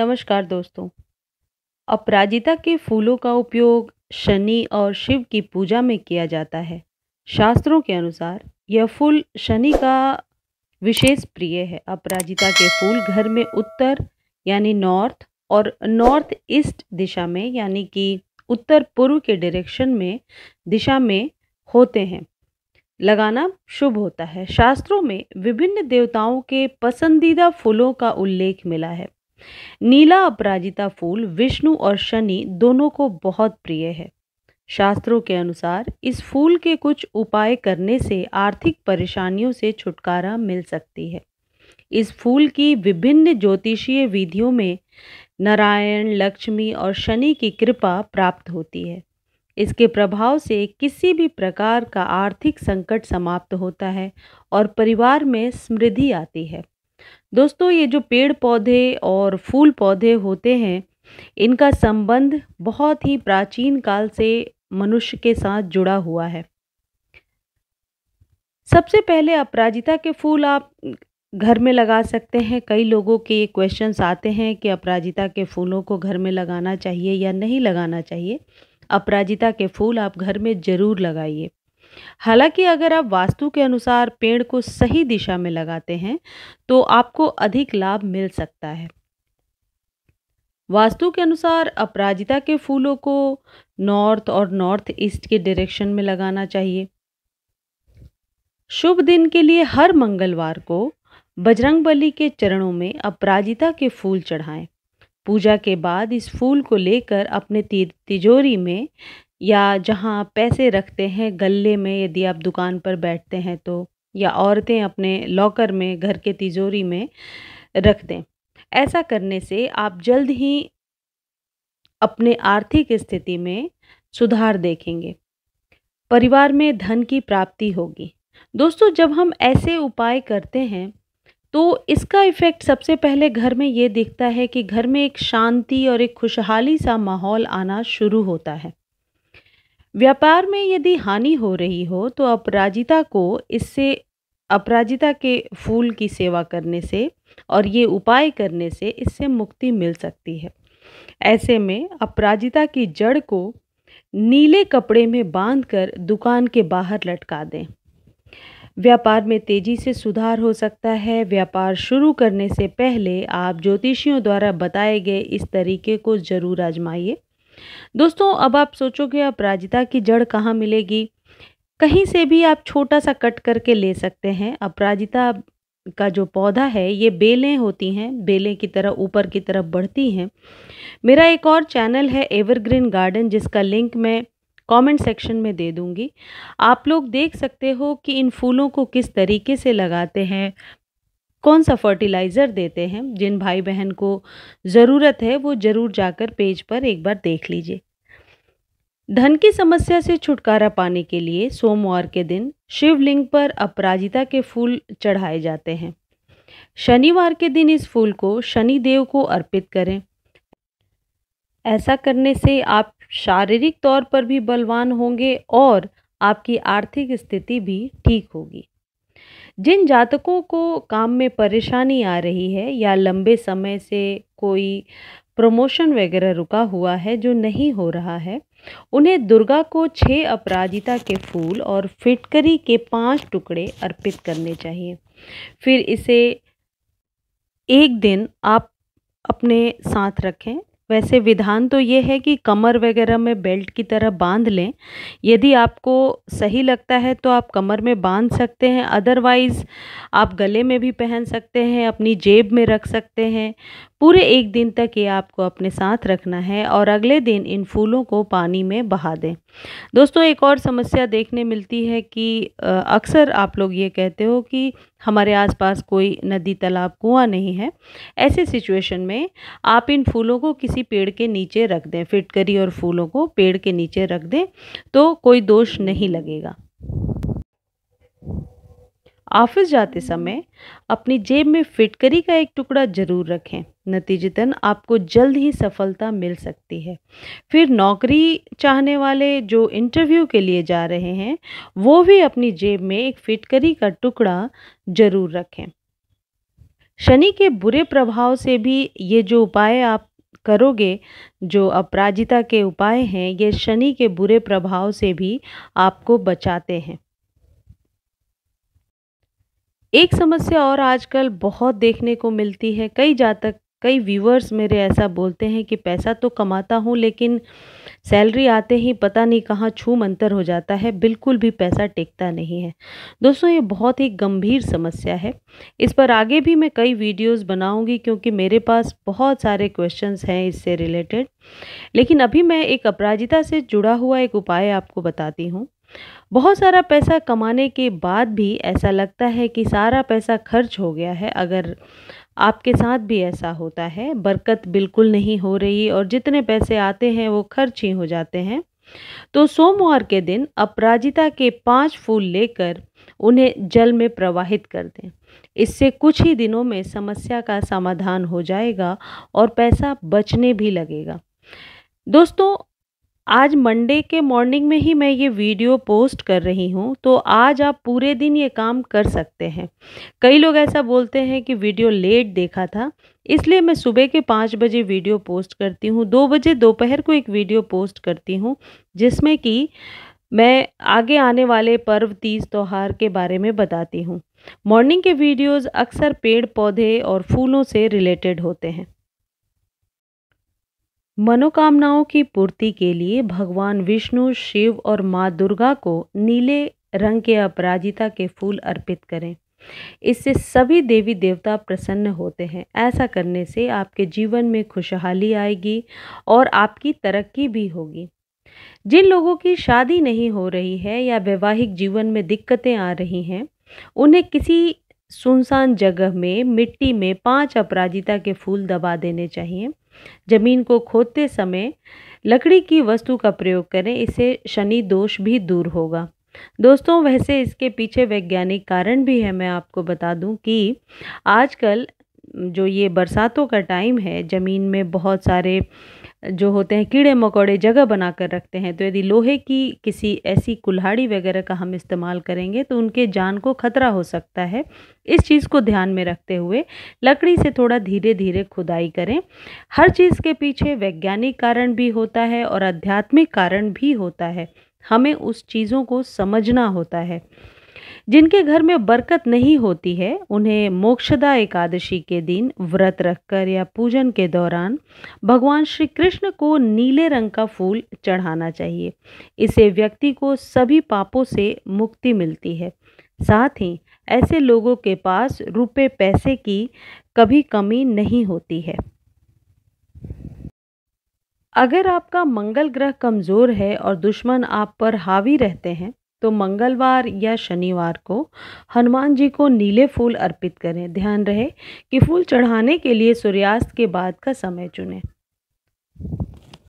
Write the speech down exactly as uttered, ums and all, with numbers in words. नमस्कार दोस्तों, अपराजिता के फूलों का उपयोग शनि और शिव की पूजा में किया जाता है। शास्त्रों के अनुसार यह फूल शनि का विशेष प्रिय है। अपराजिता के फूल घर में उत्तर यानी नॉर्थ और नॉर्थ ईस्ट दिशा में यानी कि उत्तर पूर्व के डायरेक्शन में दिशा में होते हैं। लगाना शुभ होता है। शास्त्रों में विभिन्न देवताओं के पसंदीदा फूलों का उल्लेख मिला है। नीला अपराजिता फूल विष्णु और शनि दोनों को बहुत प्रिय है। शास्त्रों के अनुसार इस फूल के कुछ उपाय करने से आर्थिक परेशानियों से छुटकारा मिल सकती है। इस फूल की विभिन्न ज्योतिषीय विधियों में नारायण, लक्ष्मी और शनि की कृपा प्राप्त होती है। इसके प्रभाव से किसी भी प्रकार का आर्थिक संकट समाप्त होता है और परिवार में समृद्धि आती है। दोस्तों, ये जो पेड़ पौधे और फूल पौधे होते हैं, इनका संबंध बहुत ही प्राचीन काल से मनुष्य के साथ जुड़ा हुआ है। सबसे पहले अपराजिता के फूल आप घर में लगा सकते हैं। कई लोगों के ये क्वेश्चंस आते हैं कि अपराजिता के फूलों को घर में लगाना चाहिए या नहीं लगाना चाहिए। अपराजिता के फूल आप घर में ज़रूर लगाइए। हालांकि अगर आप वास्तु के अनुसार पेड़ को सही दिशा में लगाते हैं तो आपको अधिक लाभ मिल सकता है। वास्तु के अनुसार अपराजिता के फूलों को नॉर्थ और नॉर्थ ईस्ट के डायरेक्शन में लगाना चाहिए। शुभ दिन के लिए हर मंगलवार को बजरंगबली के चरणों में अपराजिता के फूल चढ़ाएं। पूजा के बाद इस फूल को लेकर अपने तिजोरी में या जहां पैसे रखते हैं, गल्ले में यदि आप दुकान पर बैठते हैं तो, या औरतें अपने लॉकर में घर के तिजोरी में रख दें। ऐसा करने से आप जल्द ही अपने आर्थिक स्थिति में सुधार देखेंगे। परिवार में धन की प्राप्ति होगी। दोस्तों, जब हम ऐसे उपाय करते हैं तो इसका इफ़ेक्ट सबसे पहले घर में ये दिखता है कि घर में एक शांति और एक खुशहाली सा माहौल आना शुरू होता है। व्यापार में यदि हानि हो रही हो तो अपराजिता को इससे अपराजिता के फूल की सेवा करने से और ये उपाय करने से इससे मुक्ति मिल सकती है। ऐसे में अपराजिता की जड़ को नीले कपड़े में बांधकर दुकान के बाहर लटका दें। व्यापार में तेजी से सुधार हो सकता है। व्यापार शुरू करने से पहले आप ज्योतिषियों द्वारा बताए गए इस तरीके को ज़रूर आजमाइए। दोस्तों, अब आप सोचोगे अपराजिता की जड़ कहाँ मिलेगी। कहीं से भी आप छोटा सा कट करके ले सकते हैं। अपराजिता का जो पौधा है, ये बेलें होती हैं, बेलें की तरह ऊपर की तरफ बढ़ती हैं। मेरा एक और चैनल है एवरग्रीन गार्डन, जिसका लिंक मैं कमेंट सेक्शन में दे दूंगी। आप लोग देख सकते हो कि इन फूलों को किस तरीके से लगाते हैं, कौन सा फर्टिलाइज़र देते हैं। जिन भाई बहन को ज़रूरत है वो ज़रूर जाकर पेज पर एक बार देख लीजिए। धन की समस्या से छुटकारा पाने के लिए सोमवार के दिन शिवलिंग पर अपराजिता के फूल चढ़ाए जाते हैं। शनिवार के दिन इस फूल को शनिदेव को अर्पित करें। ऐसा करने से आप शारीरिक तौर पर भी बलवान होंगे और आपकी आर्थिक स्थिति भी ठीक होगी। जिन जातकों को काम में परेशानी आ रही है या लंबे समय से कोई प्रमोशन वगैरह रुका हुआ है जो नहीं हो रहा है, उन्हें दुर्गा को छः अपराजिता के फूल और फिटकरी के पाँच टुकड़े अर्पित करने चाहिए। फिर इसे एक दिन आप अपने साथ रखें। वैसे विधान तो ये है कि कमर वगैरह में बेल्ट की तरह बांध लें। यदि आपको सही लगता है तो आप कमर में बांध सकते हैं, अदरवाइज़ आप गले में भी पहन सकते हैं, अपनी जेब में रख सकते हैं। पूरे एक दिन तक ये आपको अपने साथ रखना है और अगले दिन इन फूलों को पानी में बहा दें। दोस्तों, एक और समस्या देखने मिलती है कि अक्सर आप लोग ये कहते हो कि हमारे आसपास कोई नदी, तालाब, कुआं नहीं है। ऐसे सिचुएशन में आप इन फूलों को किसी पेड़ के नीचे रख दें। फिटकरी और फूलों को पेड़ के नीचे रख दें तो कोई दोष नहीं लगेगा। ऑफिस जाते समय अपनी जेब में फिटकरी का एक टुकड़ा ज़रूर रखें। नतीजतन आपको जल्द ही सफलता मिल सकती है। फिर नौकरी चाहने वाले जो इंटरव्यू के लिए जा रहे हैं, वो भी अपनी जेब में एक फिटकरी का टुकड़ा ज़रूर रखें। शनि के बुरे प्रभाव से भी ये जो उपाय आप करोगे, जो अपराजिता के उपाय हैं, ये शनि के बुरे प्रभाव से भी आपको बचाते हैं। एक समस्या और आजकल बहुत देखने को मिलती है, कई जातक कई व्यूवर्स मेरे ऐसा बोलते हैं कि पैसा तो कमाता हूँ लेकिन सैलरी आते ही पता नहीं कहाँ छू मंतर हो जाता है, बिल्कुल भी पैसा टिकता नहीं है। दोस्तों, ये बहुत ही गंभीर समस्या है। इस पर आगे भी मैं कई वीडियोस बनाऊंगी क्योंकि मेरे पास बहुत सारे क्वेश्चंस हैं इससे रिलेटेड। लेकिन अभी मैं एक अपराजिता से जुड़ा हुआ एक उपाय आपको बताती हूँ। बहुत सारा पैसा कमाने के बाद भी ऐसा लगता है कि सारा पैसा खर्च हो गया है। अगर आपके साथ भी ऐसा होता है, बरकत बिल्कुल नहीं हो रही और जितने पैसे आते हैं वो खर्च ही हो जाते हैं, तो सोमवार के दिन अपराजिता के पांच फूल लेकर उन्हें जल में प्रवाहित कर दें। इससे कुछ ही दिनों में समस्या का समाधान हो जाएगा और पैसा बचने भी लगेगा। दोस्तों, आज मंडे के मॉर्निंग में ही मैं ये वीडियो पोस्ट कर रही हूँ, तो आज आप पूरे दिन ये काम कर सकते हैं। कई लोग ऐसा बोलते हैं कि वीडियो लेट देखा था, इसलिए मैं सुबह के पाँच बजे वीडियो पोस्ट करती हूँ, दो बजे दोपहर को एक वीडियो पोस्ट करती हूँ जिसमें कि मैं आगे आने वाले पर्व तीज त्योहार के बारे में बताती हूँ। मॉर्निंग के वीडियोज़ अक्सर पेड़ पौधे और फूलों से रिलेटेड होते हैं। मनोकामनाओं की पूर्ति के लिए भगवान विष्णु, शिव और माँ दुर्गा को नीले रंग के अपराजिता के फूल अर्पित करें। इससे सभी देवी देवता प्रसन्न होते हैं। ऐसा करने से आपके जीवन में खुशहाली आएगी और आपकी तरक्की भी होगी। जिन लोगों की शादी नहीं हो रही है या वैवाहिक जीवन में दिक्कतें आ रही हैं, उन्हें किसी सुनसान जगह में मिट्टी में पांच अपराजिता के फूल दबा देने चाहिए। जमीन को खोदते समय लकड़ी की वस्तु का प्रयोग करें, इससे शनि दोष भी दूर होगा। दोस्तों, वैसे इसके पीछे वैज्ञानिक कारण भी है। मैं आपको बता दूं कि आजकल जो ये बरसातों का टाइम है, ज़मीन में बहुत सारे जो होते हैं कीड़े मकोड़े जगह बना कर रखते हैं, तो यदि लोहे की किसी ऐसी कुल्हाड़ी वगैरह का हम इस्तेमाल करेंगे तो उनके जान को खतरा हो सकता है। इस चीज़ को ध्यान में रखते हुए लकड़ी से थोड़ा धीरे धीरे खुदाई करें। हर चीज़ के पीछे वैज्ञानिक कारण भी होता है और आध्यात्मिक कारण भी होता है, हमें उस चीज़ों को समझना होता है। जिनके घर में बरकत नहीं होती है, उन्हें मोक्षदा एकादशी के दिन व्रत रखकर या पूजन के दौरान भगवान श्री कृष्ण को नीले रंग का फूल चढ़ाना चाहिए। इससे व्यक्ति को सभी पापों से मुक्ति मिलती है। साथ ही ऐसे लोगों के पास रुपए पैसे की कभी कमी नहीं होती है। अगर आपका मंगल ग्रह कमज़ोर है और दुश्मन आप पर हावी रहते हैं, तो मंगलवार या शनिवार को हनुमान जी को नीले फूल अर्पित करें। ध्यान रहे कि फूल चढ़ाने के लिए सूर्यास्त के बाद का समय चुनें।